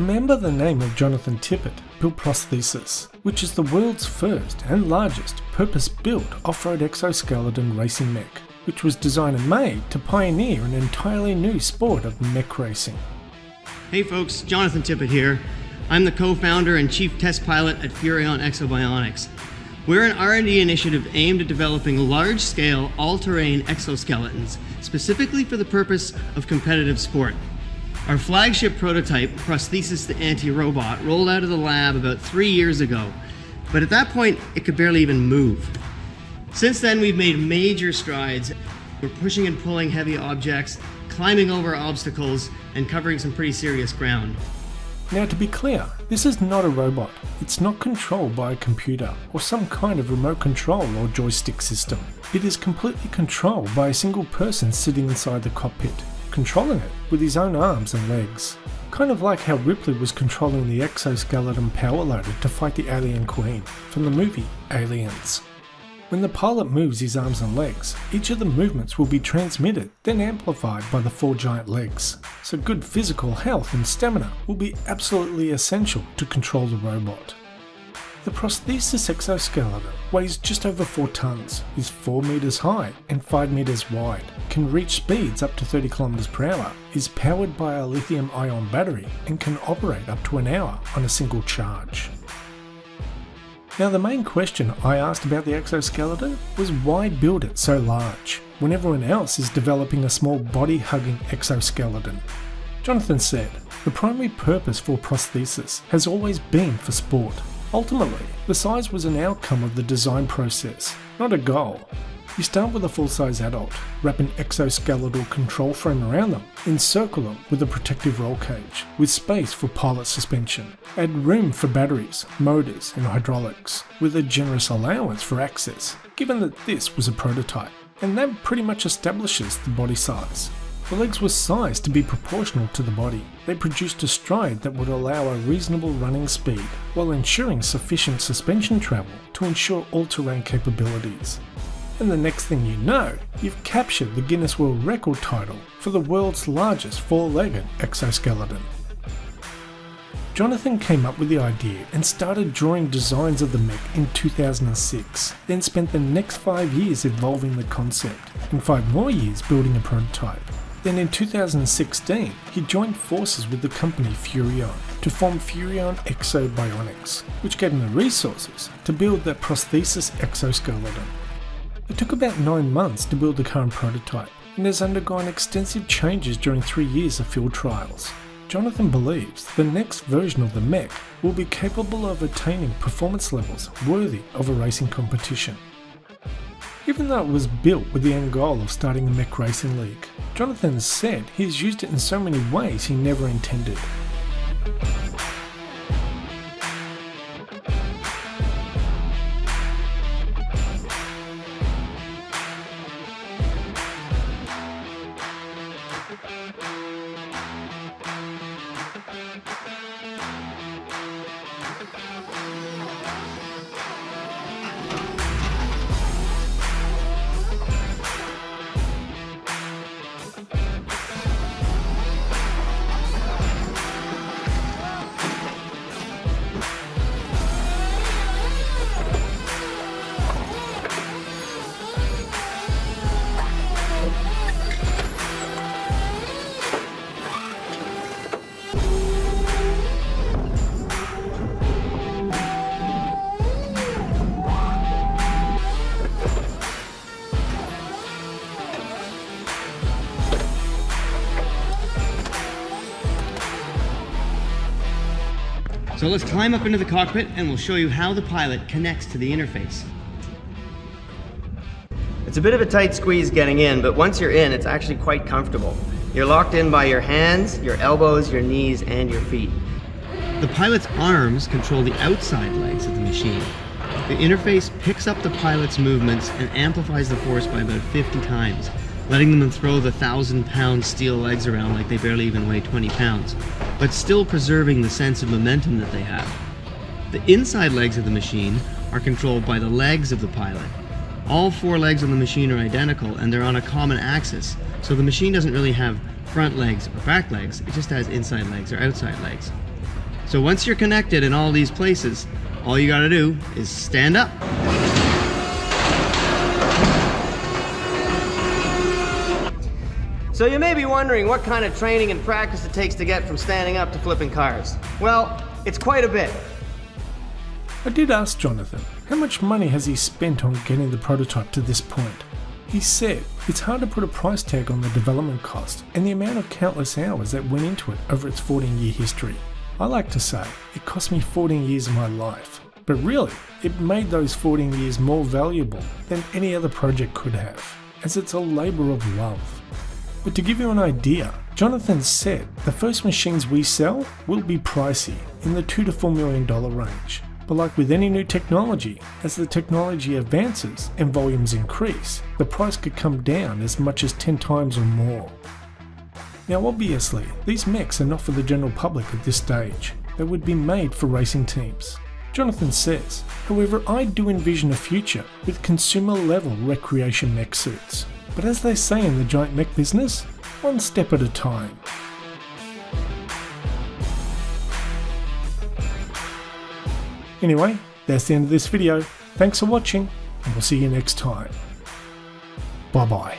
A man by the name of Jonathan Tippett built Prosthesis, which is the world's first and largest purpose-built off-road exoskeleton racing mech, which was designed and made to pioneer an entirely new sport of mech racing. Hey folks, Jonathan Tippett here. I'm the co-founder and chief test pilot at Furrion Exo-Bionics. We're an R&D initiative aimed at developing large-scale, all-terrain exoskeletons, specifically for the purpose of competitive sport. Our flagship prototype, Prosthesis the Anti-Robot, rolled out of the lab about 3 years ago, but at that point, it could barely even move. Since then, we've made major strides. We're pushing and pulling heavy objects, climbing over obstacles, and covering some pretty serious ground. Now, to be clear, this is not a robot. It's not controlled by a computer or some kind of remote control or joystick system. It is completely controlled by a single person sitting inside the cockpit, controlling it with his own arms and legs. Kind of like how Ripley was controlling the exoskeleton power loader to fight the alien queen from the movie Aliens. When the pilot moves his arms and legs, each of the movements will be transmitted, then amplified by the four giant legs. So good physical health and stamina will be absolutely essential to control the robot. The Prosthesis exoskeleton weighs just over 4 tons, is 4 meters high and 5 meters wide, can reach speeds up to 30 km/h, is powered by a lithium-ion battery and can operate up to an hour on a single charge. Now, the main question I asked about the exoskeleton was, why build it so large when everyone else is developing a small body-hugging exoskeleton? Jonathan said, the primary purpose for Prosthesis has always been for sport. Ultimately, the size was an outcome of the design process, not a goal. You start with a full-size adult, wrap an exoskeletal control frame around them, encircle them with a protective roll cage, with space for pilot suspension. Add room for batteries, motors and hydraulics, with a generous allowance for access, given that this was a prototype. And that pretty much establishes the body size. The legs were sized to be proportional to the body. They produced a stride that would allow a reasonable running speed, while ensuring sufficient suspension travel to ensure all-terrain capabilities. And the next thing you know, you've captured the Guinness World Record title for the world's largest four-legged exoskeleton. Jonathan came up with the idea and started drawing designs of the mech in 2006, then spent the next 5 years evolving the concept, and 5 more years building a prototype. Then in 2016, he joined forces with the company Furrion to form Furrion Exo-Bionics, which gave him the resources to build that Prosthesis exoskeleton. It took about 9 months to build the current prototype, and has undergone extensive changes during 3 years of field trials. Jonathan believes the next version of the mech will be capable of attaining performance levels worthy of a racing competition. Even though it was built with the end goal of starting a mech racing league, Jonathan said he has used it in so many ways he never intended. So let's climb up into the cockpit and we'll show you how the pilot connects to the interface. It's a bit of a tight squeeze getting in, but once you're in, it's actually quite comfortable. You're locked in by your hands, your elbows, your knees, and your feet. The pilot's arms control the outside legs of the machine. The interface picks up the pilot's movements and amplifies the force by about 50 times, letting them throw the 1,000-pound steel legs around like they barely even weigh 20 pounds, but still preserving the sense of momentum that they have. The inside legs of the machine are controlled by the legs of the pilot. All 4 legs on the machine are identical and they're on a common axis, so the machine doesn't really have front legs or back legs, it just has inside legs or outside legs. So once you're connected in all these places, all you gotta do is stand up. So you may be wondering what kind of training and practice it takes to get from standing up to flipping cars. Well, it's quite a bit. I did ask Jonathan, how much money has he spent on getting the prototype to this point? He said, it's hard to put a price tag on the development cost and the amount of countless hours that went into it over its 14-year history. I like to say, it cost me 14 years of my life, but really, it made those 14 years more valuable than any other project could have, as it's a labour of love. But to give you an idea, Jonathan said the first machines we sell will be pricey, in the $2 to $4 million range. But like with any new technology, as the technology advances and volumes increase, the price could come down as much as 10 times or more. Now obviously, these mechs are not for the general public at this stage. They would be made for racing teams. Jonathan says, however, I do envision a future with consumer-level recreation mech suits. But as they say in the giant mech business, one step at a time. Anyway, that's the end of this video. Thanks for watching, and we'll see you next time. Bye bye.